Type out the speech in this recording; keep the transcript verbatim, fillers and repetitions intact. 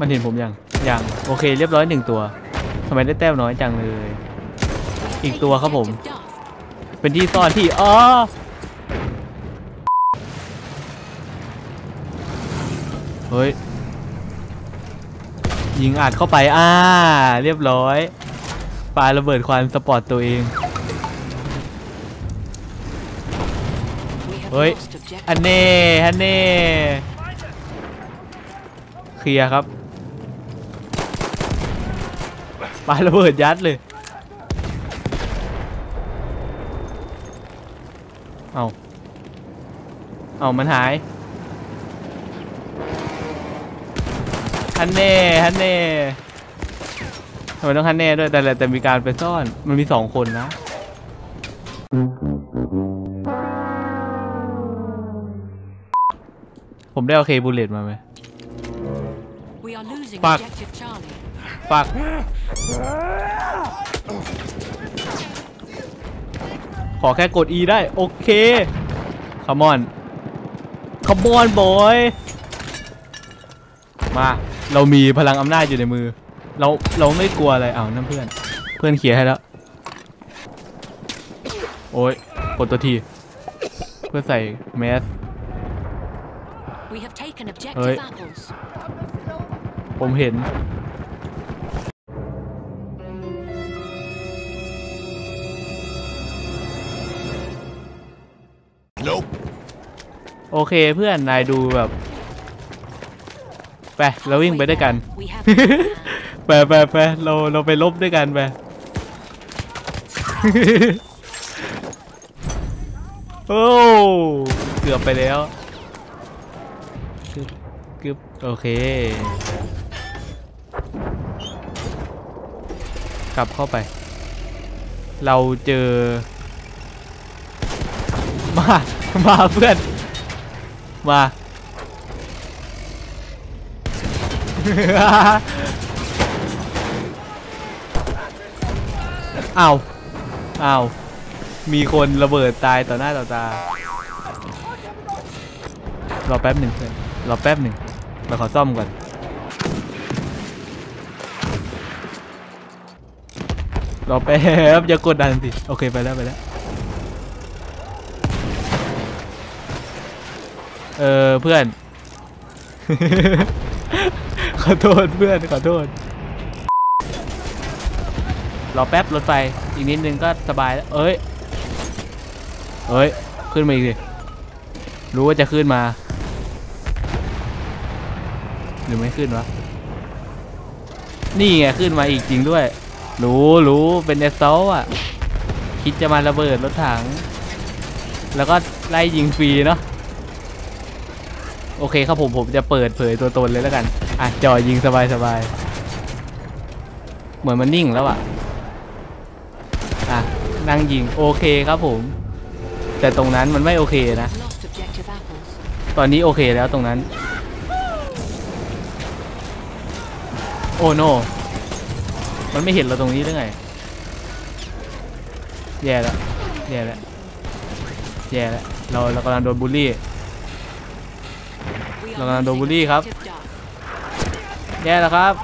มันเห็นผมยังยังโอเคเรียบร้อยหนึ่งตัวทำไมได้แต้มน้อยจังเลยอีกตัวครับผมเป็นที่ซ่อนที่อ๋อเฮ้ยยิงอัดเข้าไปอ่าเรียบร้อยปาระเบิดควันสปอร์ตตัวเองเฮ้ยอันเน่อันเน่เคลียร์ครับปาระเบิดยัดเลยเอาเอามันหายฮันเน่ฮันเน่ทำไมต้องฮันเน่ด้วยแต่แต่มีการไปซ่อนมันมีสองคนนะผมได้โอเคบูลเลตมาไหมปักปักขอแค่กด E ได้โอเคคัมมอนคัมมอนบอยมาเรามีพลังอำนาจอยู่ในมือเราเราไม่กลัวอะไรเอานั่นเพื่อนเพื่อนเขียนให้แล้วโอ้ยกดตัวทีเพื่อใส่แมสเฮ้ยผมเห็นโอเคเพื่อนนายดูแบบไปเราวิ่งไปด้วยกันไปไปไปเราเราไปลบด้วยกันไปโอ้เกือบไปแล้วกึบโอเคกลับเข้าไปเราเจอมามาเพื่อนมาเอาเอามีคนระเบิดตายต่อหน้าต่อตารอแป๊บหนึ่งเพื่อนรอแป๊บหนึ่งเราขอซ่อมก่อนรอแป๊บอย่ากดดันสิโอเคไปแล้วไปแล้วเออเพื่อน ขอโทษเพื่อนขอโทษรอแป๊บรถไฟอีกนิดนึงก็สบายแล้วเอ้ยเอ้ยขึ้นมาอีกสิรู้ว่าจะขึ้นมาหรือไม่ขึ้นวะนี่ไงขึ้นมาอีกจริงด้วยรู้รู้เป็นเอสโซอ่ะคิดจะมาระเบิดรถถังแล้วก็ไล่ยิงฟรีเนาะโอเคครับผมผมจะเปิดเผยตัวตนเลยแล้วกันอ่ะจ่อยิงสบายสบายเหมือนมันนิ่งแล้วอ่ะอ่ะนั่งยิงโอเคครับผมแต่ตรงนั้นมันไม่โอเคนะตอนนี้โอเคแล้วตรงนั้นโอ้โนมันไม่เห็นเราตรงนี้ได้ไงแย่แล้วแย่แล้วแย่แล้วเราเรากำลังโดนบูลลี่เรากำลังโดนบูลลี่ครับแย่แล้วครับ